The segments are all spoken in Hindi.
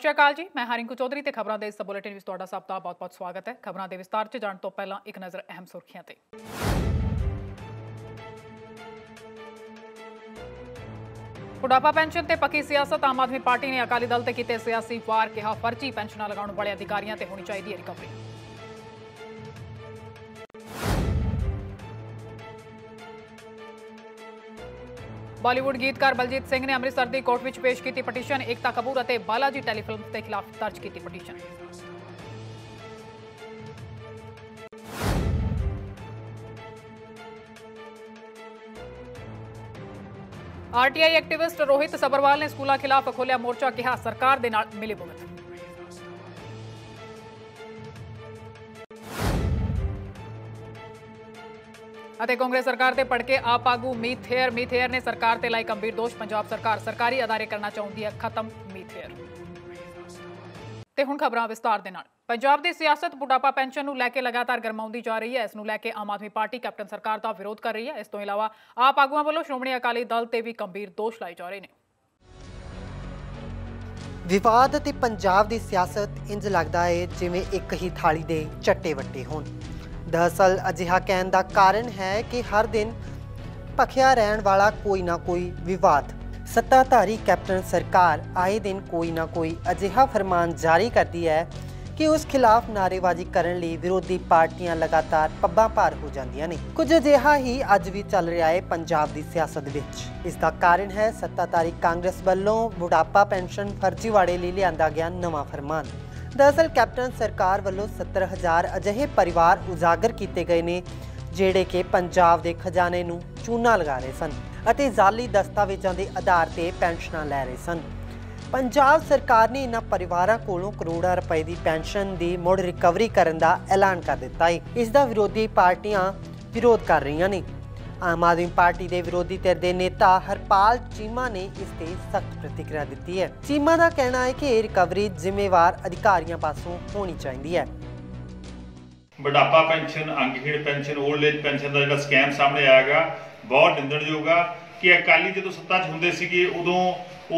ਸਤਿ ਸ਼੍ਰੀ ਅਕਾਲ ਜੀ ਮੈਂ ਹਰਿੰਕ ਚੌਧਰੀ ਤੇ ਖਬਰਾਂ ਦੇ ਇਸ ਬੁਲੇਟਿਨ ਵਿੱਚ ਤੁਹਾਡਾ ਸਭ ਦਾ ਬਹੁਤ-ਬਹੁਤ ਸਵਾਗਤ ਹੈ। ਖਬਰਾਂ ਦੇ ਵਿਸਤਾਰ 'ਚ ਜਾਣ ਤੋਂ ਪਹਿਲਾਂ ਇੱਕ ਨਜ਼ਰ ਅਹਿਮ ਸੁਰਖੀਆਂ ਤੇ। बुढ़ापा पेंशन ते पक्की सियासत आम आदमी पार्टी ने अकाली दल ते कीते सियासी वार कहा फर्जी पेंशन लगाने वाले अधिकारियों ते होनी चाहिए रिकवरी। बॉलीवुड गीतकार बलजीत सिंह ने अमृतसर की कोर्ट में पेश की पटीशन एकता कपूर और बालाजी टेलीफिल्म के खिलाफ दर्ज की petition. RTI activist Rohit Sabharwal ने स्कूलों खिलाफ खोलिया मोर्चा कहा सरकार दे नाल मिले भुगत। कांग्रेस सरकार से भड़के आप आगू मीत हेयर ने सरकार ते लाई गंभीर दोष। पंजाब सरकार सरकारी अदारे करना चाहती है खत्म मीत हेयर। ते हुण खबरां विस्तार दे नाल। पंजाब की सियासत बुढ़ापा पेंशन नूं लैके लगातार गरमाउंदी जा रही है। इस नूं लैके आम आदमी पार्टी कैप्टन सरकार का विरोध कर रही है। इस तों इलावा आप आगुआं वालों श्रोमणी अकाली दल ते भी गंभीर दोष लाए जा रहे हैं। विवाद ते पंजाब दी सियासत इंज लगदा है जिवें एक ही थाली दे चट्टे वट्टे होण। दरअसल अजिहा कहण दा कारण है कि हर दिन भखिया रहण वाला कोई ना कोई विवाद। सत्ताधारी कैप्टन सरकार आए दिन कोई ना कोई अजिहा फरमान जारी करती है कि उस खिलाफ नारेबाजी करने लिए विरोधी पार्टियां लगातार पब्बां पार हो जांदियां ने। कुछ अजिहा ही अज भी चल रहा है पंजाब दी सियासत विच। इसका कारण है सत्ताधारी कांग्रेस वालों बुढ़ापा पेंशन फर्जीवाड़े लिए लियांदा गया नवा फरमान। दरअसल कैप्टन सरकार वालों 70,000 अजिहे परिवार उजागर किए गए ने जिहड़े कि पंजाब के खजाने नूं चूना लगा रहे सन अते जाली दस्तावेजों के आधार पर पेंशनां लै रहे सन। पंजाब सरकार ने इन्हां परिवारां कोलों करोड़ां रुपए की पेंशन की मुड़ रिकवरी करने का ऐलान कर दिता है। इसका विरोधी पार्टियां विरोध कर रही ने। आम आदमी पार्टी के विरोधी धिर के नेता हरपाल चीमा ने इस पर सख्त प्रतिक्रिया दी है। चीमा का कहना है कि यह रिकवरी जिम्मेवार अधिकारियों पासों होनी चाहिए है। बुढ़ापा पेंशन, अंगहीन पेंशन, ओल्ड एज पेंशन का जो स्कैम सामने आएगा बहुत निंदणयोग है कि अकाली जो सत्ता च हुंदे सीगे उदों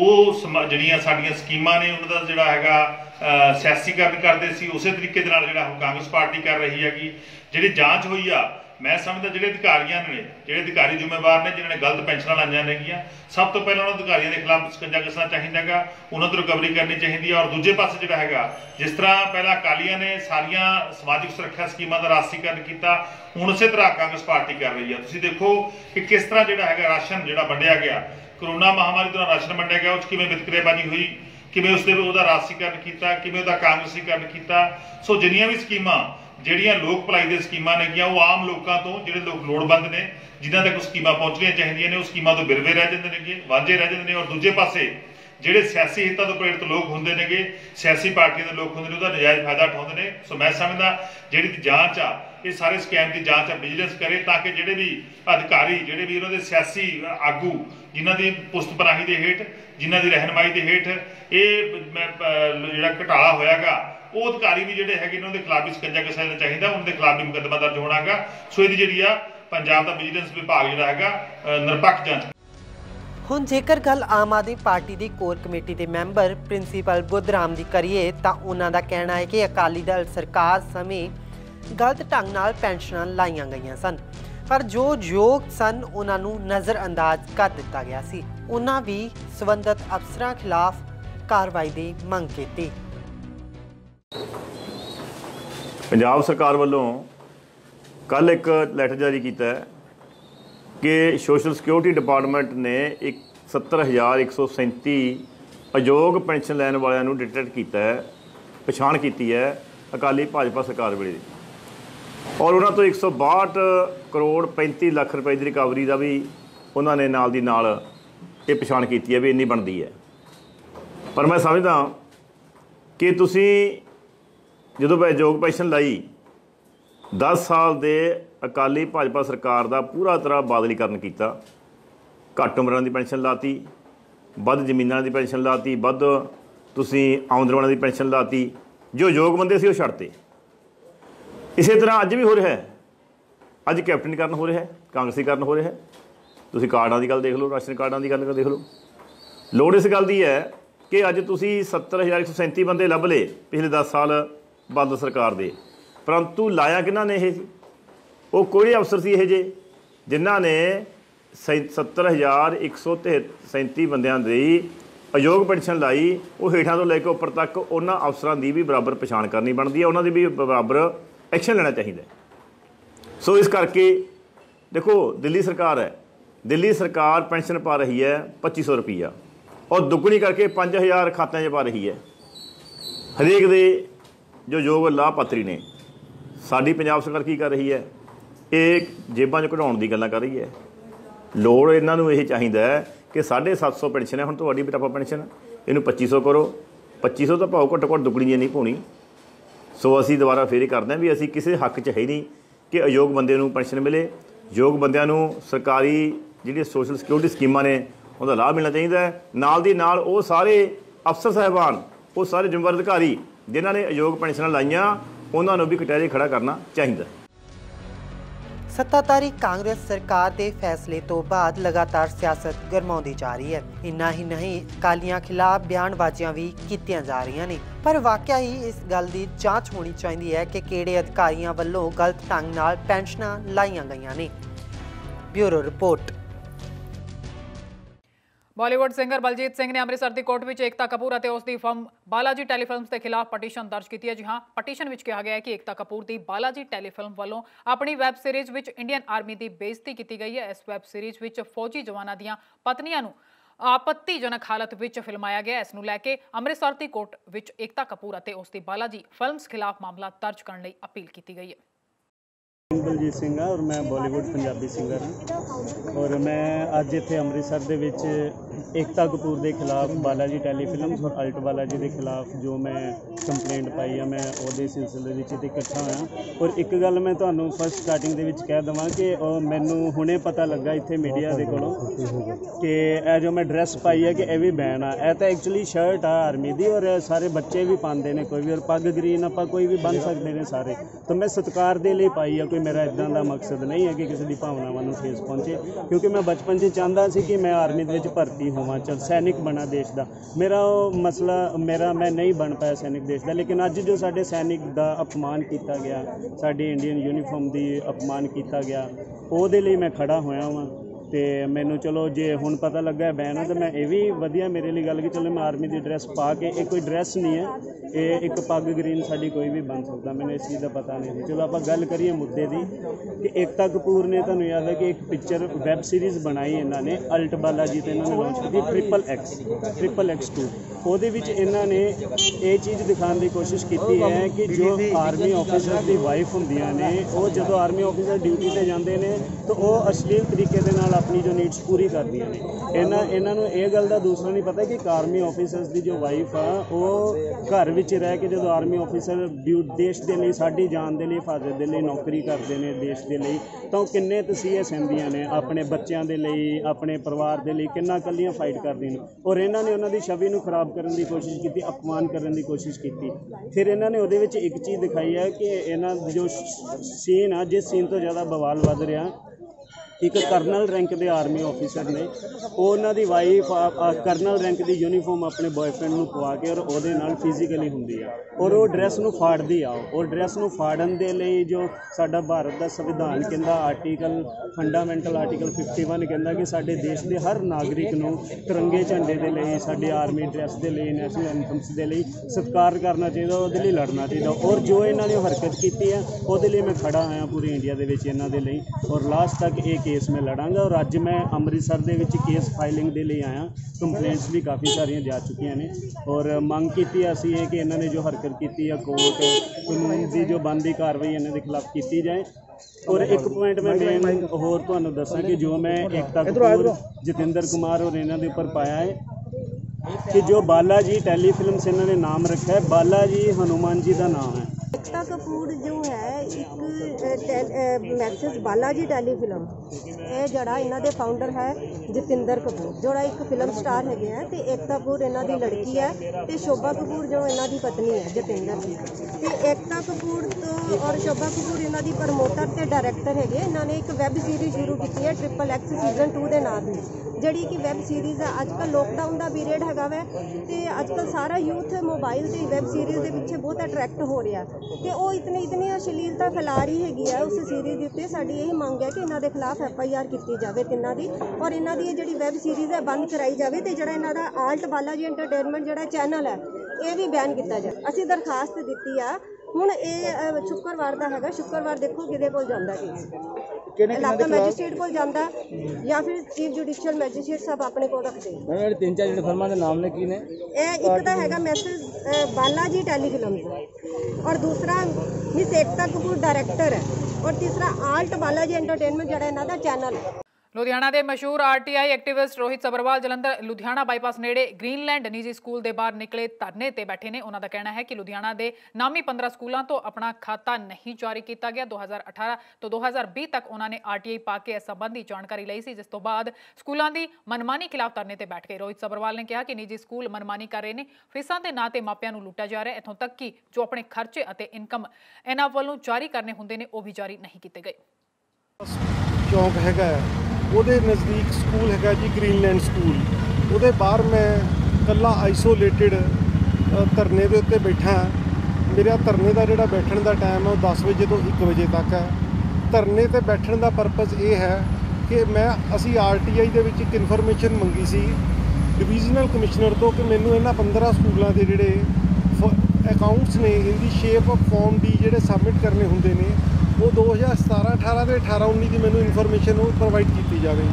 ਉਹ ਜਿਹੜੀਆਂ ਸਾਡੀਆਂ ਸਕੀਮਾਂ ਨੇ ਉਹਨਾਂ ਦਾ ਜਿਹੜਾ ਹੈਗਾ ਸਿਆਸੀਕਰਨ ਕਰਦੇ ਸੀ। ਉਸੇ ਤਰੀਕੇ ਦੇ ਨਾਲ ਜਿਹੜਾ ਹੁਣ ਕਾਂਗਰਸ ਪਾਰਟੀ ਕਰ ਰਹੀ ਹੈਗੀ। ਜਿਹੜੀ ਜਾਂਚ ਹੋਈ ਆ ਮੈਂ ਸਮਝਦਾ ਜਿਹੜੇ ਅਧਿਕਾਰੀਆਂ ਨੇ, ਜਿਹੜੇ ਅਧਿਕਾਰੀ ਜ਼ਿੰਮੇਵਾਰ ਨੇ ਜਿਨ੍ਹਾਂ ਨੇ ਗਲਤ ਪੈਨਸ਼ਨਾਂ ਲਾਈਆਂ ਨੇਗੀਆਂ, ਸਭ ਤੋਂ ਪਹਿਲਾਂ ਉਹਨਾਂ ਅਧਿਕਾਰੀਆਂ ਦੇ ਖਿਲਾਫ ਸ਼ਿਕੰਜਾ ਕੱਸਣਾ ਚਾਹੀਦਾ ਹੈਗਾ, ਉਹਨਾਂ ਤੋਂ ਰਿਕਵਰੀ ਕਰਨੀ ਚਾਹੀਦੀ ਹੈ। ਔਰ ਦੂਜੇ ਪਾਸੇ ਜਿਹੜਾ ਹੈਗਾ ਜਿਸ ਤਰ੍ਹਾਂ ਪਹਿਲਾਂ ਅਕਾਲੀਆਂ ਨੇ ਸਾਰੀਆਂ ਸਮਾਜਿਕ ਸੁਰੱਖਿਆ ਸਕੀਮਾਂ ਦਾ ਰਾਸ਼ਟਰੀਕਰਨ ਕੀਤਾ, ਹੁਣ ਉਸੇ ਤਰ੍ਹਾਂ ਕਾਂਗਰਸ ਪਾਰਟੀ ਕਰ ਰਹੀ ਆ। ਤੁਸੀਂ ਦੇਖੋ ਕਿ ਕਿਸ ਤਰ੍ਹਾਂ ਜਿਹੜਾ ਹੈਗਾ ਰਾਸ਼ਨ ਜਿਹੜਾ ਵੰਡਿਆ ਗਿਆ, कोरोना महामारी दौरान राशन वंडिया गया, उस किमें वितकरेबाजी हुई, किमें उसने रासीकरण किया, किमें कांग्रेसीकरण किया। सो जिन्नियां भी स्कीमां ਜਿਹੜੀਆਂ ਲੋਕ ਭਲਾਈ ਦੀਆਂ ਸਕੀਮਾਂ ਨੇਗੀਆਂ ਉਹ ਆਮ ਲੋਕਾਂ ਤੋਂ ਜਿਹੜੇ ਲੋਕ ਲੋੜਵੰਦ ਨੇ ਜਿਨ੍ਹਾਂ ਤੱਕ ਸਕੀਮਾਂ ਪਹੁੰਚਣੀਆਂ ਚਾਹੀਦੀਆਂ ਨੇ ਉਹ ਸਕੀਮਾਂ ਤੋਂ ਬਿਰਵੇ ਰਹਿ ਜਾਂਦੇ ਨੇਗੇ, ਵਾਂਝੇ ਰਹਿ ਜਾਂਦੇ ਨੇ। ਔਰ ਦੂਜੇ ਪਾਸੇ ਜਿਹੜੇ ਸਿਆਸੀ ਹਿੱਤਾਂ ਤੋਂ ਪ੍ਰੇਰਿਤ ਲੋਕ ਹੁੰਦੇ ਨੇਗੇ, ਸਿਆਸੀ ਪਾਰਟੀਆਂ ਦੇ ਲੋਕ ਹੁੰਦੇ ਨੇ, ਉਹਦਾ ਨਜਾਇਜ਼ ਫਾਇਦਾ ਉਠਾਉਂਦੇ ਨੇ। ਸੋ ਮੈਂ ਸਮਝਦਾ ਜਿਹੜੀ ਜਾਂਚ ਆ ਇਹ ਸਾਰੇ ਸਕੈਮ ਦੀ ਜਾਂਚ ਆ ਵਿਜੀਲੈਂਸ ਕਰੇ ਤਾਂ ਕਿ ਜਿਹੜੇ ਵੀ ਅਧਿਕਾਰੀ, ਜਿਹੜੇ ਵੀ ਉਹਨਾਂ ਦੇ ਸਿਆਸੀ ਆਗੂ ਜਿਨ੍ਹਾਂ ਦੀ ਪੁਸ਼ਤਪਨਾਹੀ ਦੇ ਹੇਠ, ਜਿਨ੍ਹਾਂ ਦੀ ਰਹਿਨਮਾਈ ਦੇ ਹੇਠ ਇਹ ਜਿਹੜਾ ਘਟਾਲਾ ਹੋਇਆਗਾ ਉਹ ਅਧਿਕਾਰੀ ਵੀ ਜਿਹੜੇ ਹੈਗੇ ਉਹਨਾਂ ਦੇ ਖਿਲਾਫ ਵੀ ਸ਼ਿਕੰਜਾ ਕਸਾਣਾ ਚਾਹੀਦਾ, ਉਹਨਾਂ ਦੇ ਖਿਲਾਫ ਵੀ ਮੁਕੱਦਮਾ ਦਰਜ ਹੋਣਾ ਹੈਗਾ। ਸੋ ਇਹਦੀ ਜਿਹੜੀ ਆ ਪੰਜਾਬ ਦਾ ਵਿਜੀਲੈਂਸ ਵਿਭਾਗ ਜਿਹੜਾ ਹੈਗਾ ਨਿਰਪੱਖ ਜਾਂਚ। ਹੁਣ ਜੇਕਰ ਗੱਲ ਆਮ ਆਦਮੀ ਪਾਰਟੀ ਦੀ ਕੋਰ ਕਮੇਟੀ ਦੇ ਮੈਂਬਰ ਪ੍ਰਿੰਸੀਪਲ ਬੁੱਧ ਰਾਮ ਦੀ ਕਰੀਏ ਤਾਂ ਉਹਨਾਂ ਦਾ ਕਹਿਣਾ ਹੈ ਕਿ ਅਕਾਲੀ ਦਲ ਸਰਕਾਰ ਸਮੇਂ ਗਲਤ ਢੰਗ ਨਾਲ ਪੈਨਸ਼ਨਾਂ ਲਾਈਆਂ ਗਈਆਂ ਸਨ ਪਰ ਜੋ ਯੋਗ ਸਨ ਉਹਨਾਂ ਨੂੰ ਨਜ਼ਰ ਅੰਦਾਜ਼ ਕਰ ਦਿੱਤਾ ਗਿਆ ਸੀ। ਉਹਨਾਂ ਵੀ ਸੰਬੰਧਤ ਅਫਸਰਾਂ ਖਿਲਾਫ ਕਾਰਵਾਈ ਦੀ ਮੰਗ ਕੀਤੀ। पंजाब सरकार वालों कल एक लैटर जारी किया कि सोशल सिक्योरिटी डिपार्टमेंट ने 70,137 अयोग पेंशन लैन वालों डिटेक्ट किया है, पछाण की है अकाली भाजपा सरकार वे। और उन्होंने तो 162 करोड़ 35 लाख रुपए की रिकवरी का भी उन्होंने नाल दी नाल ये पछाण की है भी इन्नी बनती है। पर मैं समझदा कि तुसी जो अयोग पेंशन लाई 10 साल के अकाली भाजपा सरकार का पूरा तरह बादलीकरण किया। घट उम्र की पेंशन लाती, वध जमीनों की पेंशन लाती, वध तुसी आमदन की पेंशन लाती, जो योग बंदे से छड्डते। इस तरह अज भी हो रहा है। अज कैप्टनीकरण हो रहा है, कांग्रेसीकरण हो रहा है। तुसी कार्डां की गल देख लो, राशन कार्डां की गल देख लो। लोड़ इस गल की है कि अज तुसीं 70,137 बंदे लभ लए पिछले 10 साल बादल सरकार दे, परंतु लाया किन्हां ने इह? वो कोई अफसर सी यह जे जिन्हां ने 70,137 बंदियां दी अयोग पेंशन लाई, वो हेठां तो लेके उपर तक उन्हां अफसरां दी भी बराबर पछाण करनी बनती है, उन्हां दी भी बराबर एक्शन लेना चाहिए। सो इस करके देखो दिल्ली सरकार है, दिल्ली सरकार पेंशन पा रही है 2500 रुपया और दुगनी करके 5000 खातों पा रही है। हरेक दे जो योग लाभ पात्री ने, साड़ी पंजाब सरकार की कर रही है? एक जेबा चो कढ़ाने की गल्लां कर रही है। लोड़ इन्हों यही चाहिए कि 750 पेंशन है, हम तो बुढ़ापा पेंशन इन 2500 करो, 2500 तो भाव घट्टो घट्ट दुगनी जी नहीं पानी। सो असी दोबारा फिर करते हैं भी असी किसी हक च है नहीं कि अयोग बंदे नूं पेंशन मिले, योग बंदियां नूं सरकारी जिहड़ी सोशल सिक्योरिटी स्कीमां ने उहदा लाभ मिलना चाहिए है। नाल दी नाल वो सारे अफसर साहिबान, वो सारे जिम्मेवार अधिकारी जिन्हां ने अयोग पेंशन लाइया, उन्हां नूं भी कटहरे खड़ा करना चाहिए। सत्ताधारी कांग्रेस सरकार के फैसले तो बाद लगातार सियासत गरमाउंदी जा रही है। इन्ना ही नहीं अकालियां खिलाफ बयानबाजियां भी कीतियां जा रही ने, पर वाकया ही इस गल की जांच होनी चाहिए है कि किहड़े अधिकारियों वालों गलत ढंग नाल पेंशनां लाइयां गईयां ने। Bureau report. Bollywood singer Baljit Singh ने अमृतसर की कोर्ट में एकता कपूर और उसकी फर्म बालाजी टेलीफिल्म के खिलाफ पटीशन दर्ज की है। जी हाँ, पटीशन में कहा गया है कि एकता कपूर की बालाजी टेलीफिल्म वालों अपनी वैब सीरीज में इंडियन आर्मी की बेइज्जती की गई है। इस वैब सीरीज में फौजी जवानों दी पत्नियों को आपत्तिजनक हालत में फिल्माया गया। इस नूं लैके अमृतसर की कोर्ट में एकता कपूर और उसकी बालाजी फिल्म्स खिलाफ मामला दर्ज करने लई अपील की गई है। बलजीत सिंह और मैं बॉलीवुड पंजाबी सिंगर हाँ और मैं अज इत्थे अमृतसर दे विच एकता कपूर के खिलाफ बालाजी टेलीफिल्म और अल्ट बालाजी के खिलाफ जो मैं कंप्लेंट पाई है मैं उहदे सिलसिले में इत्थे इकट्ठा होया। और एक गल मैं तुहानूं फस्ट स्टार्टिंग दे विच कह देवां कि मैनूं हुणे पता लगा इत्थे मीडिया दे कोलों कि ए जो मैं ड्रैस पाई है कि यह भी बैन आ, यह तो एक्चुअली शर्ट आ आर्मी दी और सारे बच्चे भी पाते हैं, कोई भी और पग ग्रीन आपां कोई भी बन सकते हैं सारे, तो मैं सत्कार दे लई पाई है। कोई मेरा इदा का मकसद नहीं है कि किसी की भावनावां नूं ठेस पहुंचे, क्योंकि मैं बचपन से चाहता सी कि मैं आर्मी दे विच भर्ती होवां, चल सैनिक बना देश का, मेरा मसला मेरा मैं नहीं बन पाया सैनिक देश का। लेकिन अज जो साडे सैनिक का अपमान किया गया, साडी इंडियन यूनीफॉर्म की अपमान किया गया, उहदे लई मैं खड़ा होया वां। तो मैनू चलो जे हुण पता लगा है बैन है तो मैं ये भी वधिया मेरे लिए गल कि चलो मैं आर्मी की ड्रैस पा के, ये कोई ड्रैस नहीं है, ये एक पग ग्रीन साड़ी कोई भी बन सकता, मैंने इस चीज़ का पता नहीं। चलो आप गल करिए मुद्दे की कि एकता कपूर ने तुहानूं याद है कि एक पिक्चर वैब सीरीज़ बनाई इन्होंने अल्ट बालाजी ते इन्होंने लॉन्च की XXX2, उहदे विच इन्होंने ये चीज़ दिखाने की कोशिश की है कि जो आर्मी ऑफिसर की वाइफ होंदियां ने वो जदों आर्मी ऑफिसर ड्यूटी ते जांदे ने तो वो अश्लील तरीके दे नाल अपनी जो नीड्स पूरी कर दी ने। इन्होंने ये गल का दूसरा नहीं पता कि आर्मी ऑफिसर की जो वाइफ आ वो घर में रह के जो आर्मी ऑफिसर देश के लिए साड़ी जान के लिए हिफाजत के लिए नौकरी करते हैं देश के लिए, तो किन्ने तसीहे सहंदियां ने अपने बच्चों के लिए अपने परिवार के लिए, किन्ना कलियां फाइट करती हैं। और इन्होंने उन्होंने छवि को खराब करने की कोशिश की, अपमान करने की कोशिश की। फिर इन्होंने वो एक चीज़ दिखाई है कि इन्ह जो सीन आ जिस सीन तो ज़्यादा बवाल वध रहा, एक करनल रैंक के आर्मी ऑफिसर ने उन्होंने वाइफ करनल रैंक की यूनीफॉर्म अपने बॉयफ्रेंड को पवा के और फिजिकली होंगी है और वो ड्रैस में फाड़ती आ। और ड्रैस में फाड़न के लिए जो साडा भारत का संविधान कहता आर्टिकल फंडामेंटल आर्टिकल 51 कहता कि साडे देश के हर नागरिक को तिरंगे झंडे के लिए साडे आर्मी ड्रैस के लिए नैशनल एंथम्स के लिए सत्कार करना चाहिए, वो लड़ना चाहिए। और जो इन्होंने हरकत की है वो मैं खड़ा होया पूरी इंडिया के लिए और लास्ट तक एक केस में लड़ांगा। और अज मैं अमृतसर दे विच केस फाइलिंग दे लई आया, कंप्लेंट्स भी काफ़ी सारिया जा चुकिया ने और मंग की असी है कि इन्होंने जो हरकत की है कोर्ट कानून की जो बनती कार्रवाई इन्होंने खिलाफ की जाए। और एक पॉइंट मैं मेन होर तुहानूं दसां कि जो मैं एकता कपूर जतिंदर कुमार और इन्हों के उपर पाया है कि जो बालाजी टेलीफिल्म इन्होंने नाम रखा है, बालाजी हनुमान जी का नाम है, एकता कपूर जो है एक मैसेज बालाजी टेलीफिल्म यह जड़ा इन्हां दे फाउंडर है जतिंदर कपूर जोड़ा एक फिल्म स्टार है तो एकता कपूर इन्हां दी लड़की है तो शोभा कपूर जो इन्हां दी पत्नी है जतिंदर जी तो एकता कपूर तो और शोभा कपूर इन्हां दी प्रमोटर तो डायरैक्टर है। इन्हां ने एक वैब सीरीज शुरू की है XXX सीजन 2 के नाम की जड़ी कि वैब सीरीज है। आजकल लॉकडाउन का पीरियड हैगा वै तो आजकल सारा यूथ मोबाइल से वैब सीरीज के पिछे बहुत अट्रैक्ट हो रहा तो वो इतनी अश्लीलता फैला रही हैगी है उस सीरीज के उत्ते। साड़ी यही मांग है कि इन्हों के खिलाफ FIR की जाए तिना की और इन्हों की जी वैब सीरीज़ है बंद कराई जाए तो जोड़ा इन्हों का आल्ट बालाजी एंटरटेनमेंट जोड़ा चैनल है ये भी बैन किया जाए। असी दरखास्त दी है हूँ ये शुक्रवार का है शुक्रवार देखो किदे कोल जांदा इलाका मैजिस्ट्रेट को जांदा या फिर चीफ जुडिशियल मैजिस्ट्रेट साहब अपने को रखते 3-4 फिल्मों के नाम ने की ने एक तो है मैसेज बालाजी टेलीफिल्म और दूसरा मिस एकता कपूर डायरैक्टर है और तीसरा आल्ट बालाजी एंटरटेनमेंट जोड़ा इन्हों का चैनल है। लुधियाना के मशहूर RTI activist Rohit Sabharwal Jalandhar Ludhiana bypass नेड़े ग्रीनलैंड निजी स्कूल के बाहर निकले धरने से बैठे ने। उन्हों का कहना है कि लुधियाना के नामी 15 स्कूलों तो अपना खाता नहीं जारी किया गया। 2018 तो 2020 तक उन्होंने RTI पा के इस संबंधी जानकारी ली सी जिस तो बाद स्कूलों की मनमानी खिलाफ धरने से बैठ गए। रोहित सबरवाल ने कहा कि निजी स्कूल मनमानी कर रहे हैं फीसा के ना तो मापिया लुटा जा रहा है इतों तक कि जो अपने खर्चे और इनकम इन्हों वालों जारी करने होंगे ने वह भी जारी नहीं किए गए। वो नज़दीक स्कूल है जी ग्रीनलैंड स्कूल वो बाहर मैं कला आइसोलेटिड धरने के उत्ते बैठा। मेरा धरने का जोड़ा बैठने का टाइम है 10 बजे तो 1 बजे तक है। धरने पर बैठने का परपज़ ये है कि मैं असी RTI दे विच इनफॉर्मेशन मंगी सी डिवीजनल कमिश्नर तो कि मैनू इन्ह 15 स्कूलों के जोड़े अकाउंट्स ने in the shape of form D जोड़े सबमिट करने होंगे ने वो 2017-18 के 18-19 की मैंने इनफॉर्मेशन प्रोवाइड की जाए।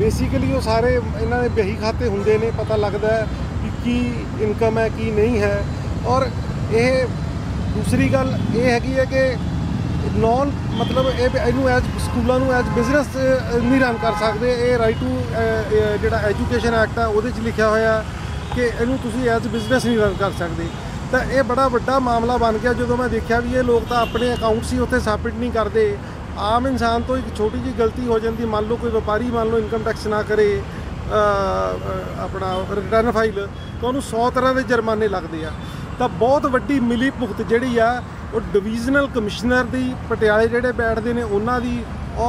बेसिकली वो सारे इन्होंने बही खाते होंगे ने पता लगता है कि की इनकम है की नहीं है। और ये दूसरी गल ये है कि नॉन मतलब यू एज स्कूलों एज बिजनेस नहीं रन कर सकते। ये राइट टू जोड़ा एजुकेशन एक्ट है वो लिखा होया कि इनू तुम एज बिजनेस नहीं रन कर सकते। तो यह बड़ा वड्डा मामला बन गया जो मैं देखा भी ये लोग तो अपने अकाउंट्स ही उत्थे सबमिट नहीं करते। आम इंसान तो एक छोटी जी गलती हो जाती मान लो कोई व्यापारी मान लो इनकम टैक्स ना करे अपना रिटर्न फाइल तो उन्होंने 100 तरह के जुर्माने लगते हैं। तो बहुत वड्डी मिली भुगत जिहड़ी आ वो डिवीजनल कमिश्नर दी पटियाले जिहड़े बैठते हैं उन्हों की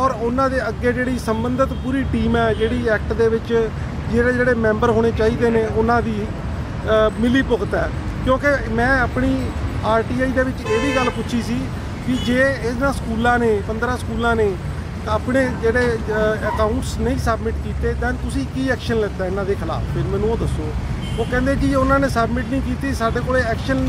और उन्होंने अगे जी संबंधित पूरी टीम है जी एक्ट दे विच जिहड़े जिहड़े मैंबर होने चाहिए ने उन्हों की मिली भुगत है। क्योंकि मैं अपनी RTI दे विच इह वी गल पुछी सी कि जे इन्हां स्कूलों ने 15 स्कूलों ने अपने जिहड़े अकाउंट्स नहीं सबमिट किए दैन तुसीं की एक्शन लैता इन्हां दे खिलाफ फिर मैनूं वो दसो। वो कहिंदे जी उन्होंने सबमिट नहीं की साडे कोल एक्शन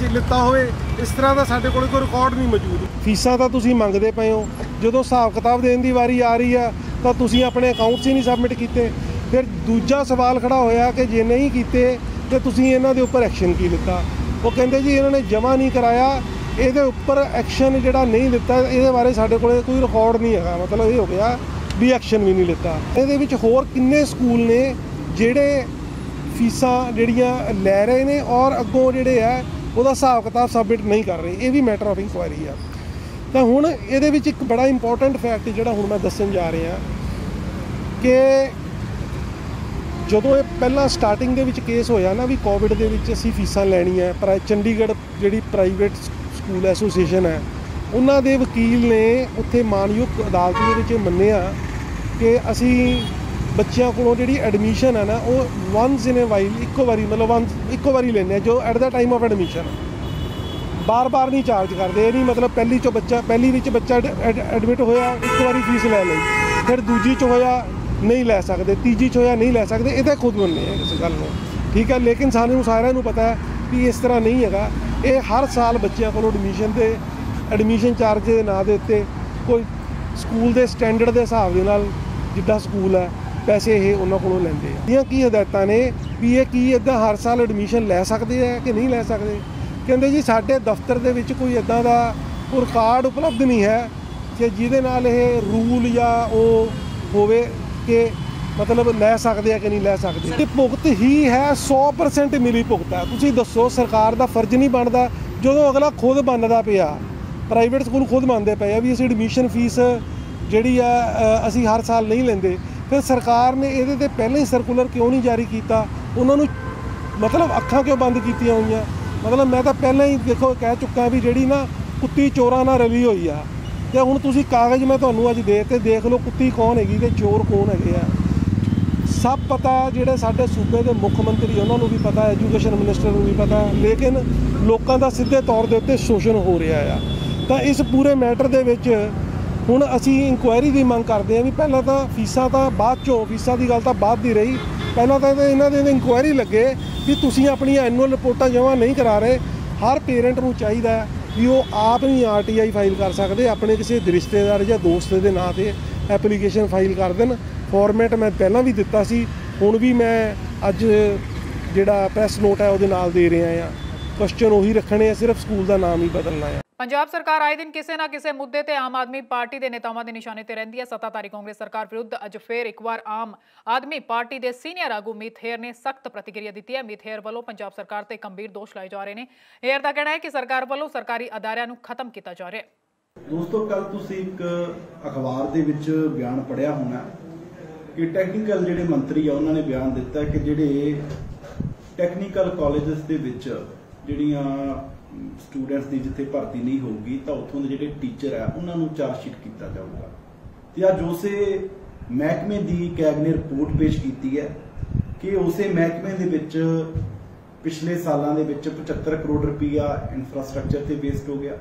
जे लिता होवे इस तरह का साडे कोल कोई रिकॉर्ड नहीं मौजूद। फीसा तां तुसीं मंगदे पए हो जदों हिसाब किताब देण दी वारी आ रही है तां तुसीं अपने अकाउंट्स ही नहीं सबमिट किए। फिर दूजा सवाल खड़ा होया कि जे नहीं किए तो तुसीं इन्हां दे उपर एक्शन की लिता। वो कहिंदे जी इन्होंने जमा नहीं कराया ये उपर एक्शन जोड़ा नहीं लिता ये बारे साढ़े कोल कोई रिकॉर्ड नहीं है। मतलब ये हो गया भी एक्शन भी नहीं लिता। ये होर किन्ने स्कूल ने जोड़े फीसा जड़ियाँ लै रहे हैं और अगों जोड़े है वह हिसाब किताब सबमिट नहीं कर रहे ये भी मैटर ऑफ इंक्वायरी है। तो हुण ये एक बड़ा इंपॉर्टेंट फैक्ट जोड़ा हुण मैं दसन जा रहा कि जो ये पहला स्टार्टिंग के केस होया ना भी कोविड के असी फीसा लैनी है पर चंडीगढ़ जी प्राइवेट स्कूल एसोसीएशन है उन्होंने वकील ने उत्थे मानयोग अदालत के मनिया कि असी बच्चों को जी एडमिशन है ना वो वंस इन ए वाइल इको बारी मतलब वंस इको बारी लेने जो at the time of admission बार बार नहीं चार्ज करते। ये नहीं मतलब पहली बच्चा एडमिट होया एक बारी फीस लै ली फिर दूजी च होया नहीं लै सकते तीजी चोया नहीं लै सकते ये खुद बनने हैं इस गल में ठीक है। लेकिन सानू सारू पता है कि इस तरह नहीं है ये हर साल बच्चों को एडमिशन चार्ज के ना दे उत्ते कोई स्कूल के स्टैंडर्ड के हिसाब के नाल जिदा स्कूल है पैसे ये उन्होंने को लेंगे हैं। की हिदायत ने भी ये की इदा हर साल एडमिशन लै सकते हैं कि नहीं लै सकते। कहते जी साढ़े दफ्तर के कोई इदा का कोई रिकॉर्ड उपलब्ध नहीं है कि जिदे नाल यह रूल या वो होवे के मतलब लै सकते हैं कि नहीं लै सकते। भुगत ही है 100% मिली भुगत है। तुसीं दसो सरकार दा फर्ज नहीं बनता जो अगला खुद मनता पाया, प्राइवेट स्कूल खुद मनते पे आ भी असीं एडमिशन फीस जिहड़ी आ असीं हर साल नहीं लेंदे, फिर सरकार ने इहदे ते पहले ही सर्कुलर क्यों नहीं जारी किया, उन्होंने मतलब अखां क्यों बंद कीतियां होईयां। मतलब मैं तो पहले ही देखो कह चुका भी जिहड़ी ना कुत्ती चोरां नाल रली होई आ, ते हुण तुसीं कागज़ मैं तुहानूं अज देते, देख लो कुत्ती कौन हैगी ते चोर कौन हैगे आ। सब पता जिहड़े साडे सूबे के मुख्यमंत्री उन्होंने भी पता, एजुकेशन मिनिस्टर को भी पता, लेकिन लोगों का सीधे तौर के उत्ते शोषण हो रहा है। तो इस पूरे मैटर के हूँ असी इंक्वायरी की मांग करते हैं भी पहला तो फीसा तो बाद चो, फीसा की गल तो बाद की रही, पहला तो इन्होंने इंक्वायरी लगे भी तुसी अपनी एनुअल रिपोर्टा जमा नहीं करा रहे। हर पेरेंट को चाहिए भी वो आप ही RTI फाइल कर सकते, अपने किसी रिश्तेदार या दोस्त के नाँ से एप्लीकेशन फाइल कर देन। फॉर्मेट मैं पहला भी दिता सी, हुण भी मैं अज जिहड़ा प्रैस नोट है वो नाल दे रहा है। क्वेश्चन उही रखने, सिर्फ स्कूल का नाम ही बदलना है। पंजाब सरकार आए दिन किसी ना किसी मुद्दे ते आम आदमी पार्टी के नेतावां के निशाने ते रहिंदी है। सत्ताधारी कांग्रेस सरकार विरुद्ध अज फिर एक बार आम आदमी पार्टी के सीनियर आगू मीत हेयर ने सख्त प्रतिक्रिया दी है। मीत हेयर वालों पंजाब सरकार ते गंभीर दोष लाए जा रहे हैं। हेयर का कहना है कि सरकार वालों सरकारी अदारियां नूं खत्म किया जा रहा है। दोस्तों कल तुसीं एक अखबार दे विच बयान पढ़िया होना कि टैक्नीकल जिहड़े मंत्री आ उन्होंने बयान दिता कि जिहड़े टैक्नीकल कॉलेजेस दे विच जिहड़ियां स्टूडेंट्स की जिथे भर्ती नहीं होगी तो उतों के जो टीचर है उन्होंने चार्जशीट किया जाऊगा। तो आज उस महकमे की कैग ने रिपोर्ट पेश की है कि उस महकमे के पिछले सालों के 75 करोड़ रुपया इंफ्रास्ट्रक्चर से वेस्ट हो गया,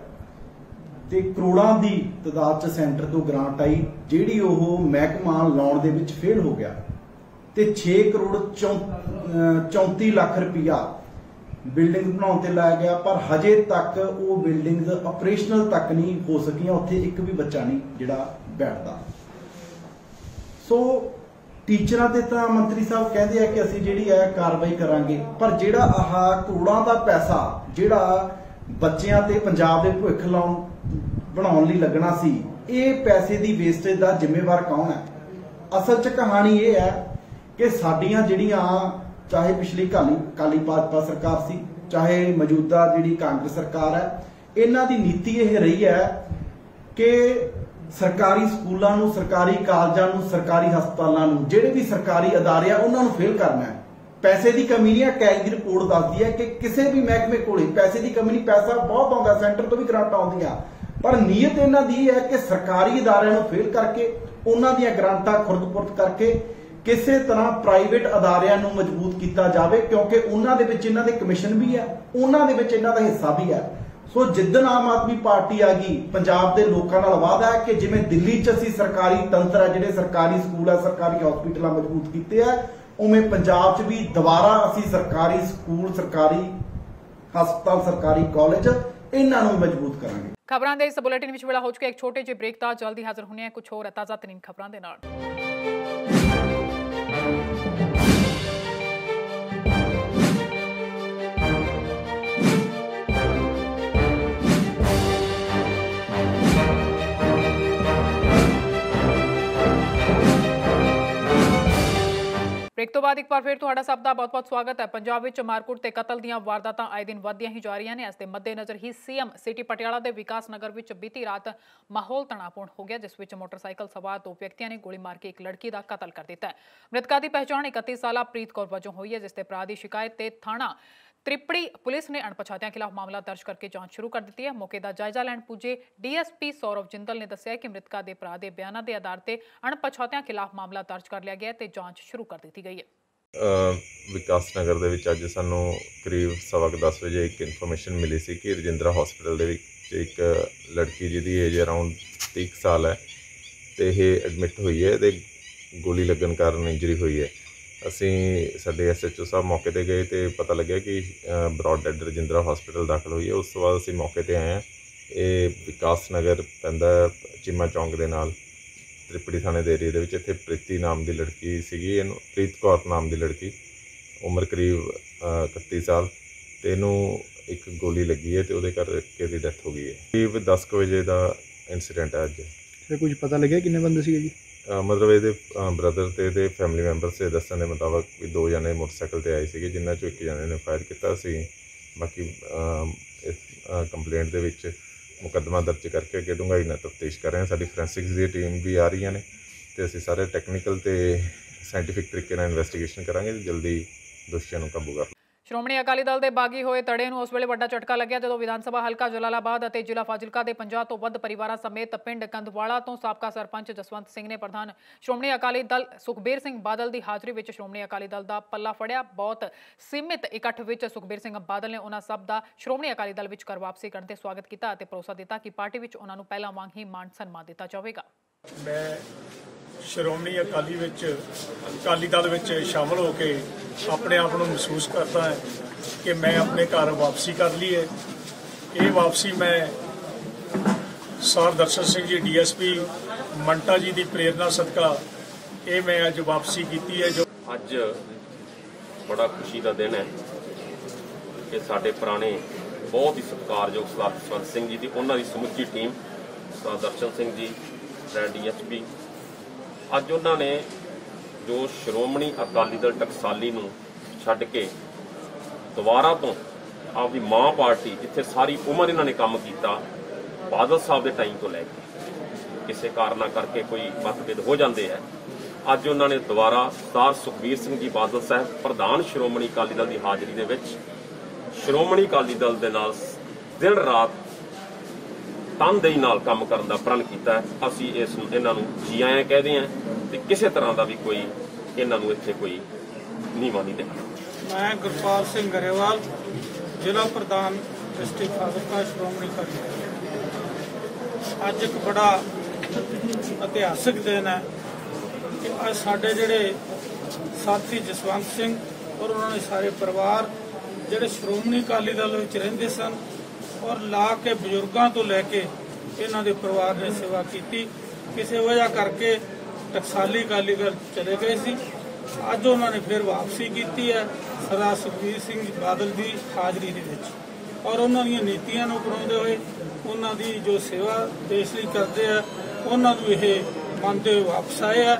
तो करोड़ों की तादाद च सेंटर तो ग्रांट आई जी महकमा लाने में फेल हो गया, तो 6 करोड़ 34 लाख रुपया बिल्डिंग बनाने लाया गया, पर हजे तक वो बिल्डिंग ऑपरेशनल तक नहीं हो सकिया, उत्थे एक भी बच्चा नहीं जिहड़ा बैठता। सो टीचरां ते तां मंत्री साहब कहते हैं कि असीं जिहड़ी है कार्रवाई करांगे, पर जिहड़ा आह करोड़ों का पैसा जिहड़ा बच्चियां ते पंजाब दे भविख लाउण बनाउण लई लगना सी, ये पैसे की वेस्टेज का जिम्मेवार कौन है। असल च कहानी यह है कि साडियां जिहड़ियां चाहे पिछली अकाली भाजपा सरकार सी, चाहे मौजूदा जिहड़ी कांग्रेस सरकार है, इन्हां दी नीति यह रही है कि सरकारी स्कूलों नूं, सरकारी कालजां नूं, सरकारी हस्पतालों नूं, जिहड़े भी सरकारी अदारे आ उन्हां नूं फेल करना है। पैसे की कमी नहीं है, कैग की रिपोर्ट दसदी है कि किसी भी महकमे कोल पैसे की कमी नहीं, पैसा बहुत आउंदा, सेंटर तो भी ग्रांटां आउंदियां, पर नीयत इन्हां दी है कि सरकारी अदारियां नूं फेल करके उन्हां दीयां ग्रांटां खुर्द-पुर्द करके किसी तरह प्राइवेट अदारियां नूं मजबूत किया जाए, क्योंकि उन्होंने इन्हों के कमिशन भी है, उन्होंने इन्हों का हिस्सा भी है। सो जिद्दन आम आदमी पार्टी आ गई, पंजाब के लोगों नाल वादा है कि जिवें दिल्ली च असीं सरकारी तंत्र है जिहड़े सरकारी स्कूल है, सरकारी हॉस्पिटल मजबूत किए है, उवें पंजाब च भी दोबारा असीं सरकारी स्कूल, सरकारी हस्पताल, सरकारी कॉलेज इन्हां नूं मजबूत करांगे। खबरां दे इस बुलेटिन विच वेला हो चुके एक छोटे जिहे ब्रेक दा जल्दी हाजिर होणे, कुछ होर ताज़ा तरीन खबरां दे नाल। ब्रेक तो बाद एक बार फिर तुहाडा सब दा बहुत-बहुत स्वागत है। पंजाब विच मारकूट ते कतल दीआं वारदातां आए दिन वधदियां ही जा रहियां ने। इस दे मद्देनज़र ही CM सिटी पटियाला दे विकास नगर विच बीती रात माहौल तनावपूर्ण हो गया, जिस विच मोटरसाइकिल सवार दो व्यक्तियों ने गोली मार के एक लड़की दा कतल कर दिता है। मृतका दी पहचान 31 साला प्रीत कौर वजों हुई है, जिसते अपराध की शिकायत ते थाणा त्रिपड़ी पुलिस ने अणपछातियां खिलाफ मामला दर्ज करके जांच शुरू कर दी है। मौके का जायजा लैण पुजे DSP सौरभ जिंदल ने दस्सिया कि मृतका के भरा के बयानों के आधार पर अणपछातियां खिलाफ मामला दर्ज कर लिया गया है, जांच शुरू कर दी गई है। विकास नगर दे विच अज सानू करीब 10:15 बजे एक इन्फॉर्मेशन मिली सी कि रजिंद्रा हॉस्पिटल दे विच एक लड़की जिहदी एज अराउंड 30 साल है ते यह एडमिट हुई है, ते गोली लगन कारण इंजरी हुई है। असी साडे SHO साहब मौके पर गए तो पता लगे कि ब्रॉड डैड रजिंद्रा हॉस्पिटल दाखिल हुई है। उस तो बाद असी मौके पर आए हैं, ये विकास नगर पैंदा चीमा चौंक के नाल त्रिपड़ी थाने के एरिए इत्थे प्रीति नाम की लड़की सीगी, इनू प्रीत कौर नाम की लड़की, उम्र करीब 31 साल, तो इनू एक गोली लगी है तो उसकी डैथ हो गई है। करीब 10 बजे का इंसीडेंट है। अज कुछ पता लगे किन्ने बंदे सीगे जी? मतलब ये ब्रदर तो ये फैमिली मैंबर से दसन के मुताबिक भी 2 जने मोटरसाइकिल पर आए थे, जिन्होंने एक जने ने फायर किया। बाकी इस कंप्लेंट दे विच मुकदमा दर्ज करके अगे डूंघाई नाल तफ्तीश कर रहे हैं। साडी फोरेंसिक्स दी टीम भी आ रही है ने ते असीं सारे टैक्नीकल ते साइंटिफिक तरीके नाल इन्वेस्टिगेशन करांगे ते जल्दी दोषियां नूं काबू कर। श्रोमणी अकाली दल के बागी होए धड़े नूं उस वेले वड्डा झटका लग्या जदों विधानसभा हलका जलालाबाद अते जिला फाजिलका दे 50 तों वध परिवारां समेत पिंड कंधवाला तों साबका सरपंच जसवंत सिंह ने प्रधान श्रोमणी अकाली दल सुखबीर सिंह बादल की हाजरी विच श्रोमणी अकाली दल का पल्ला फड़िया। बहुत सीमित इकट्ठ विच सुखबीर सिंह बादल ने उन्हां सब दा श्रोमणी अकाली दल विच घर वापसी करन ते स्वागत कीता अते भरोसा दिता कि पार्टी विच उन्हां नूं पहलां वांग ही मान सन्मान दिता जावेगा। श्रोमणी अकाली दल में शामिल होके अपने आप को महसूस करता है कि मैं अपने घर वापसी कर ली है। ये वापसी मैं सर दर्शन सिंह जी DSP मंटा जी की प्रेरणा सदका ये मैं अज वापसी की है। जो अज बड़ा खुशी का दिन है कि साढ़े पुराने बहुत ही सत्कारयोग सर जसवंत सिंह जी की उन्होंने समुची team sir Darshan Singh ji DSP अज उन्होंने जो श्रोमणी अकाली दल टकसाली नूं छड्ड के दोबारा तो आपकी मां पार्टी जिथे सारी उम्र इन्होंने काम किया बादल साहब के टाइम तो लैके किसी कारण करके कोई मतभेद हो जाते हैं। अज उन्होंने दोबारा सर सुखबीर सिंह जी बादल साहब प्रधान श्रोमणी अकाली दल की हाजरी दे विच श्रोमणी अकाली दल दे नाल दिन रात तनदेही नाल काम करन दा प्रण कीता है। असीं इस इन्हां नूं जी आया कहदे हां ते किसी तरह का भी कोई इन्हां नूं इत्थे कोई नीवा नहीं देना। मैं गुरपाल सिंह गरेवाल जिला प्रधान डिस्ट्रिक्ट फाजिलका श्रोमणी अकाली दल अज एक बड़ा इतिहासिक दिन है कि अज साडे जिहड़े साथी जसवंत सिंह और उन्होंने सारे परिवार जिहड़े श्रोमणी अकाली दल विच रहिंदे सन और ला के बजुर्गों तो लैके इन्हों के परिवार ने सेवा की किसी वजह करके टकसाली अकाली दल चले गए सी। अज उन्होंने फिर वापसी की है सरदार सुखबीर सिंह बादल की हाजरी दे विच और उन्होंने नीतियां अपनाते हुए उन्होंने जो सेवा देश लई करते हैं उन्होंने यह मानते हुए वापस आए हैं।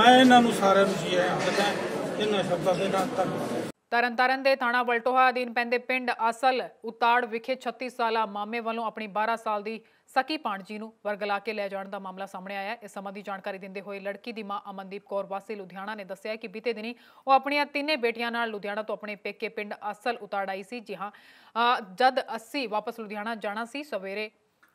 मैं इन्होंने सारे जी आया कहता इन्होंने शब्दों के नाल धन्यवाद। तरनतारन के थाणा वलटोहा अधीन पैंदे पिंड असल उताड़ विखे 36 साला मामे वालों अपनी 12 साल की सकी भाणजी नूं वरगला के लै जाण दा मामला सामने आया। इस संबंधी जानकारी दिंदे होए लड़की दी मां अमनदीप कौर वासी लुधियाना ने दस्सिया कि बीते दिनी वो अपनियां तिन्ने बेटियां नाल लुधियाना तो अपने पेके पिंड असल उताड़ आई सी। जी हाँ, जद असी वापस लुधियाना जाना सी सवेरे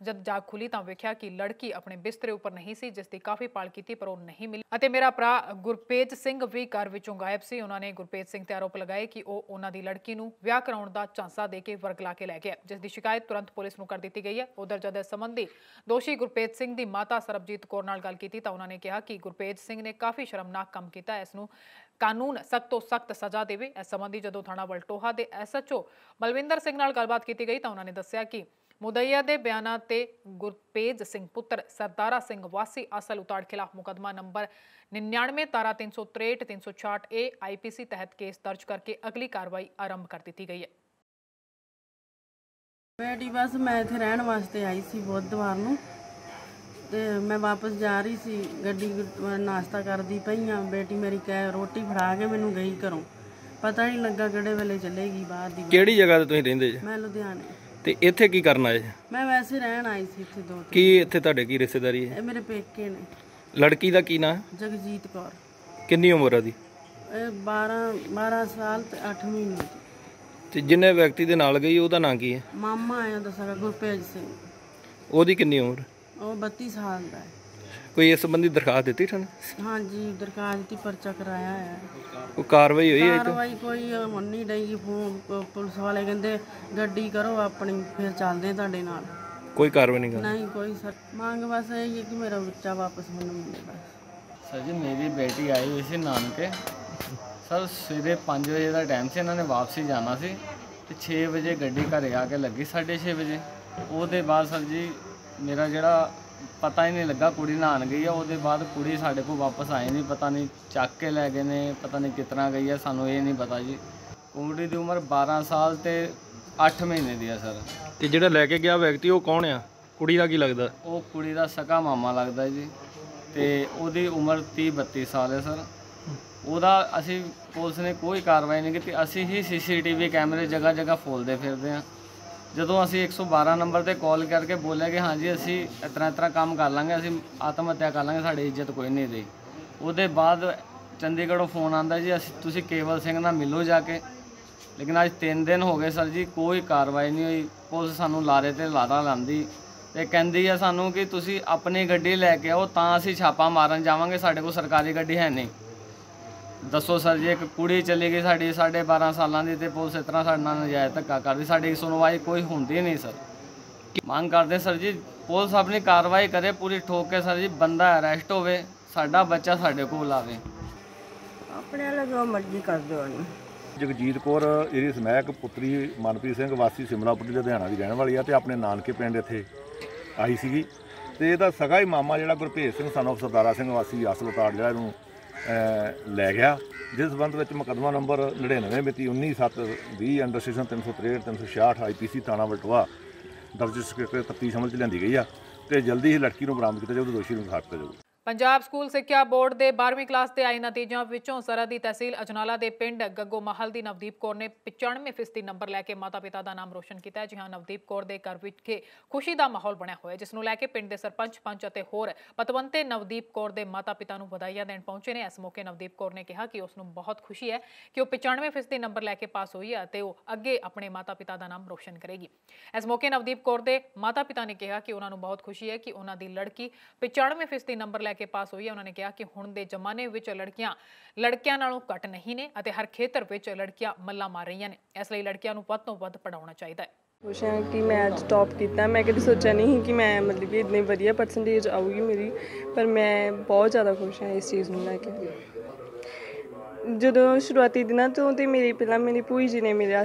जब जाग खुली तो वेख्या कि लड़की अपने बिस्तरे उपर नहीं सी जिसकी काफ़ी पाल की पर वो नहीं मिली अते मेरा भरा गुरप्रीत सिंह भी घर विचों गायब सी। उन्होंने गुरप्रीत सिंह ते आरोप लगाए कि वो उन्हां दी लड़की नूं विआह कराउण दा झांसा दे के वरगला के लै गया जिसकी शिकायत तुरंत पुलिस नूं कर दी गई है। उधर जद इस संबंधी दोषी गुरप्रीत सिंह दी माता सरबजीत कौर नाल गल कीती तां उन्होंने कहा कि गुरप्रीत सिंह ने काफ़ी शर्मनाक काम कीता, इस नूं कानून सख्त तो सख्त सज़ा देवे। इस संबंधी जदों थाणा वलटोहा दे SHO बलविंदर सिंह नाल गलबात कीती गई तां उन्होंने दस्सिया कि मुदैया के बयानों ते गुरपेज सिंह पुत्र सरदारा सिंह वासी असल उताड़ खिलाफ मुकदमा नंबर 99 धारा 363 366A IPC तहत केस दर्ज करके अगली कार्रवाई आरंभ कर दी गई है। बेटी बस मैं इतने रहने वास्ते आई सी बुधवार नूं ते मैं वापस जा रही सी गड्डी नाश्ता करती पई हाँ। बेटी मेरी कह रोटी फड़ा के मैनू गई घरों पता नहीं लगा किहड़े वेले चलेगी बाहर दी। किहड़ी जगह ते तुसीं रहिंदे जी? मैं लुधियाने ते इत्थे की करना है? मैं वैसे रहन आई सी इत्थे दो की इत्थे तुहाडे की रिश्तेदारी है? मेरे पेके ने। लड़की दा की नाम है? जगजीत कौर। कितनी उम्र है दी? 12 साल 8 महीने। ते जिन्ने व्यक्ति दे नाल गई ओदा नाम की है? मामा आया दसरा गुरप्रीत सिंह। ओदी कितनी उम्र? ओ 32 साल दा है। कोई इस संबंधी दरखास्त दिती थाने? हां जी दरखास्त दी, परचा कराया है। कोई कार्रवाई हुई है? कार्रवाई कोई नहीं रही। फोन पुलिस वाले कहते गड्डी करो अपनी फिर चलते तुहाडे नाल। कोई कार्रवाई नहीं कर? नहीं कोई सर मांग बस यही है कि मेरा बच्चा वापस होने मिले बस। सर जी मेरी बेटी आई हुई सी नानके सर सवेरे 5 बजे का टाइम से इन्होंने वापसी जाना सी ते 6 बजे गड्डी घर आके लगी 6:30 बजे। उसके बाद सर जी मेरा जोड़ा पता ही नहीं लगा कुड़ी नहान गई है। उसके बाद कुड़ी साढ़े को वापस आई नहीं, पता नहीं चक के लै गए ने, पता नहीं कितना गई है, सानू ये नहीं पता जी। कुड़ी की उम्र 12 साल ते 8 महीने दी है सर। ते जिहड़ा लैके गया व्यक्ति वो कौन है? कुड़ी का की लगता? वो कुड़ी का सका मामा लगता जी ते ओदी उम्र 30-32 साल है सर। ਉਹਦਾ ਅਸੀਂ ਪੁਲਿਸ ਨੇ ਕੋਈ ਕਾਰਵਾਈ ਨਹੀਂ ਕੀਤੀ। ਅਸੀਂ ਹੀ ਸੀਸੀਟੀਵੀ ਕੈਮਰੇ ਜਗ੍ਹਾ ਜਗ੍ਹਾ ਫੋਲਦੇ ਫਿਰਦੇ ਹਾਂ। ਜਦੋਂ ਅਸੀਂ 112 ਨੰਬਰ ਤੇ ਕਾਲ ਕਰਕੇ ਬੋਲਿਆ ਕਿ ਹਾਂਜੀ ਅਸੀਂ ਇਤਨਾ ਇਤਨਾ ਕੰਮ ਕਰ ਲਾਂਗੇ, ਅਸੀਂ ਆਤਮ ਹੱਤਿਆ ਕਰ ਲਾਂਗੇ, ਸਾਡੀ ਇੱਜ਼ਤ ਕੋਈ ਨਹੀਂ ਰਹੀ। ਉਹਦੇ ਬਾਅਦ ਚੰਡੀਗੜ੍ਹੋਂ ਫੋਨ ਆਉਂਦਾ ਜੀ ਅਸੀਂ ਤੁਸੀਂ ਕੇਵਲ ਸਿੰਘ ਨਾਲ ਮਿਲੋ ਜਾ ਕੇ। लेकिन आज 3 दिन हो गए सर जी, कोई कार्रवाई नहीं हुई। पुलिस सानू लारे ते लारा लांदी ते कहंदी है सानू कि तुसी अपनी गड्डी लैके आओ तां असीं छापा मारन जावांगे, साडे कोल सरकारी गड्डी है नहीं। दसो सर जी, एक कुड़ी चली गई साडी 12.5 साल दी ते पुलिस इस तरह साडे नाल नजायज़ धक्का करदी, साडी सुनवाई कोई हुंदी नहीं सर। मंग करदे सर जी पुलिस अपनी कार्रवाई करे पूरी ठोक के सर जी, बंदा अरैस्ट होवे, साडा बच्चा साडे कोल आवे। अपने वाला जो मर्जी कर दो। जगजीत कौर इहदी समैक पुत्री मनप्रीत सिंह वासी सिमलापुरी लुधियाना की रहने वाली है तो अपने नानके पिंड इत्थे आई सी। तो यह सगा ही मामा जो गुरप्रीत सिंह सन ऑफ सरदारा सिंह वासी असलोताड़ जो लै गया, जिस संबंध में मुकदमा नंबर 99 मिति 19/7/20 अंडर सैक्शन 363 366 IPC थाना बलटोआ दर्ज करके तफ्तीश अमल च ली गई है। तो जल्दी ही लड़की को बरामद किया जाएगा, दोषी गिरफ्तार किया जाएगा। पंजाब स्कूल सिक्ख्या बोर्ड के 12वीं क्लास के आए नतीजों विचों सरहदी तहसील अजनाला के पिंड गग्गो महल की नवदीप कौर ने 95% नंबर लैके माता पिता का नाम रोशन किया। जी हाँ, नवदीप कौर के घर विखे खुशी का माहौल बनया हुआ है, जिसनों लैके पिंड के सरपंच पंच और होर पतवंते नवदीप कौर के माता पिता को बधाइयां देन पहुंचे ने। इस मौके नवदीप कौर ने कहा कि उसनों बहुत खुशी है कि वह 95% नंबर लैके पास हुई है तो वह अगे अपने माता पिता का नाम रोशन करेगी। इस मौके नवदीप कौर के माता पिता ने कहा कि उन्होंने बहुत खुशी है कि उन्होंने लड़की 95% नंबर के पास हुई है। उन्होंने कहा कि हुण दे जमाने विच लड़कियां लड़कियां नालों घट नहीं ने अते हर खेतर विच लड़कियां मल्ला मार रही ने, इसलिए लड़कियां नूं वध तों वध पढ़ाउणा चाहीदा है। खुश हाँ कि मैं अज टॉप किया, मैं कभी सोचा नहीं कि मैं मतलब कि इतनी वधिया परसेंटेज आऊगी मेरी, पर मैं बहुत ज़्यादा खुश हाँ इस चीज़ में लैके। जो शुरुआती दिनों तो मेरी पहला मेरी भूई जी ने मेरे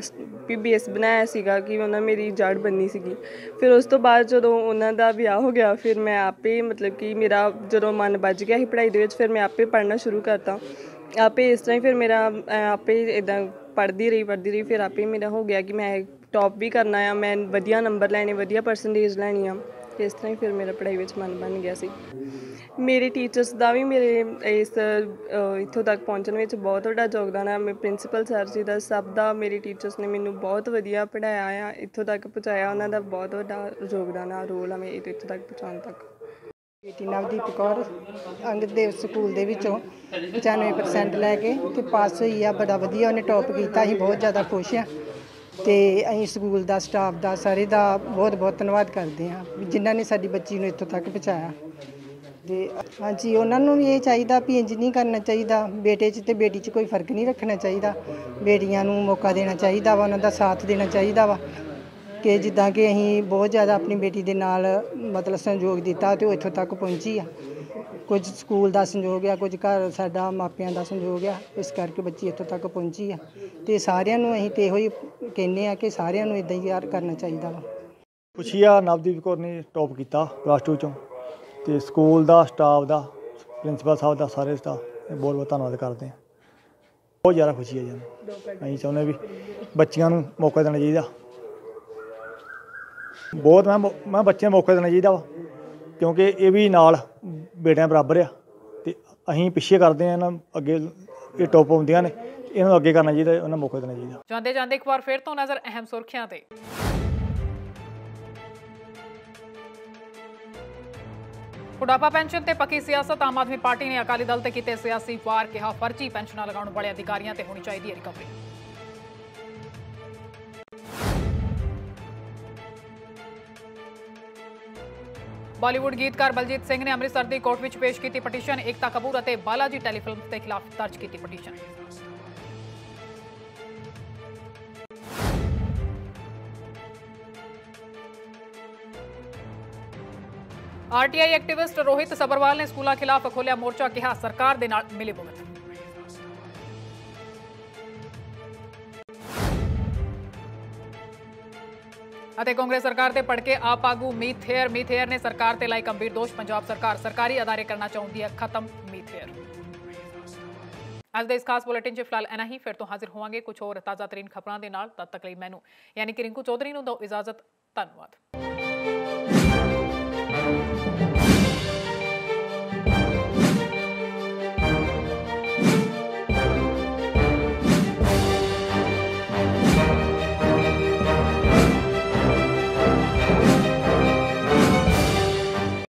PBS बनाया सीगा कि उन्होंने मेरी जड़ बननी सी। फिर उस तो बाद जो उन्होंने ब्याह हो गया फिर मैं आपे मतलब कि मेरा जो मन बज गया पढ़ाई दे विच, फिर मैं आपे पढ़ना शुरू करता आपे इस तरह ही। फिर मेरा आपे इदा पढ़ती रही फिर आपे मेरा हो गया कि मैं टॉप भी करना है, मैं वधिया नंबर लैने, वधिया परसेंटेज लैनी आ। इस तरह ही फिर मेरा पढ़ाई विच मन बन गया सी। मेरे टीचर्स का भी मेरे इस इतों तक पहुँचने में बहुत वड्डा योगदान है। मैं प्रिंसीपल सर जी का सब का मेरे टीचर्स ने मैनू बहुत वधिया पढ़ाया, इतों तक पहुँचाया, उन्होंने बहुत वड्डा योगदान आ, रोल है मेरे इतों तक पहुँचाने तक। बेटी नवदीप कौर अंगद देव स्कूल के विचों 95% लैके तो पास हुई है, बड़ा वधिया उन्हें टॉप किया, अं बहुत ज़्यादा खुश हाँ। तो अं स्कूल का स्टाफ का सारे का बहुत बहुत धन्यवाद करते हाँ जिन्होंने साड़ी बच्ची ने इतों तक पहुँचाया। तो हाँ जी, उन्होंने भी ये चाहिए भी इंज नहीं करना चाहिए, बेटे च तो बेटी च कोई फर्क नहीं रखना चाहिए, बेटियां नूं मौका देना चाहिए वा, उन्हों दा साथ देना चाहिए वा कि जिदा कि अं बहुत ज़्यादा अपनी बेटी के नाल मतलब सहयोग दिता तो इतों तक पहुँची आ। कुछ स्कूल का सहयोग है, कुछ घर साडा मापियां का सहयोग है, इस करके बच्ची इतों तक पहुँची है। तो सारियां नूं असीं ते इहो ही कहने कि सारियां नूं इदां ही यार करना चाहिए वा। खुशी आ नवदीप कौर ने टॉप किया +2 चों, तो स्कूल का स्टाफ का प्रिंसीपल साहब का सारे स्टाफ बहुत बहुत धन्यवाद करते हैं, बहुत ज़्यादा खुशी है जी। अं चाहते भी बच्चियां नूं मौका देना चाहिए बहुत, मैं बच्चों मौका देना चाहिए वा क्योंकि ये भी नाल बेटियां बराबर आ, तो अं पिछे करते हैं ना अगे ये टॉप आउंदियां ने, इन्हों अगे करना चाहिए, उन्हें मौका देना चाहिए। जाते जाते एक बार फिर तो नज़र अहम सुर्खियां ते। बुढ़ापा पेंशन ते पक्की सियासत, आम आदमी पार्टी ने अकाली दल ते कीते सियासी वार, कहा फर्जी पेंशन लगाने वाले अधिकारियों ते होनी चाहिए रिकवरी। बॉलीवुड गीतकार बलजीत सिंह ने अमृतसर की कोर्ट में पेश की पटीशन, एकता कपूर और बालाजी टेलीफिल्म के खिलाफ दर्ज की petition. RTI activist Rohit Sabharwal ने स्कूलों खिलाफ खोलिया मोर्चा, कहा सरकार दे नाल मिले भुगत। कांग्रेस सरकार से भड़के आप आगू मीत हेयर ने सरकार से लाए गंभीर दोष, पंजाब सरकार सरकारी अदारे करना चाहती है खत्म मीत हेयर। अज के इस खास बुलेटिन से फिलहाल इना ही, फिर तो हाजिर होवांगे कुछ होर ताज़ा तरीन खबरों के नाल। तद तक लई मैनू यानी कि रिंकू चौधरी नूं दो इजाजत, धन्यवाद।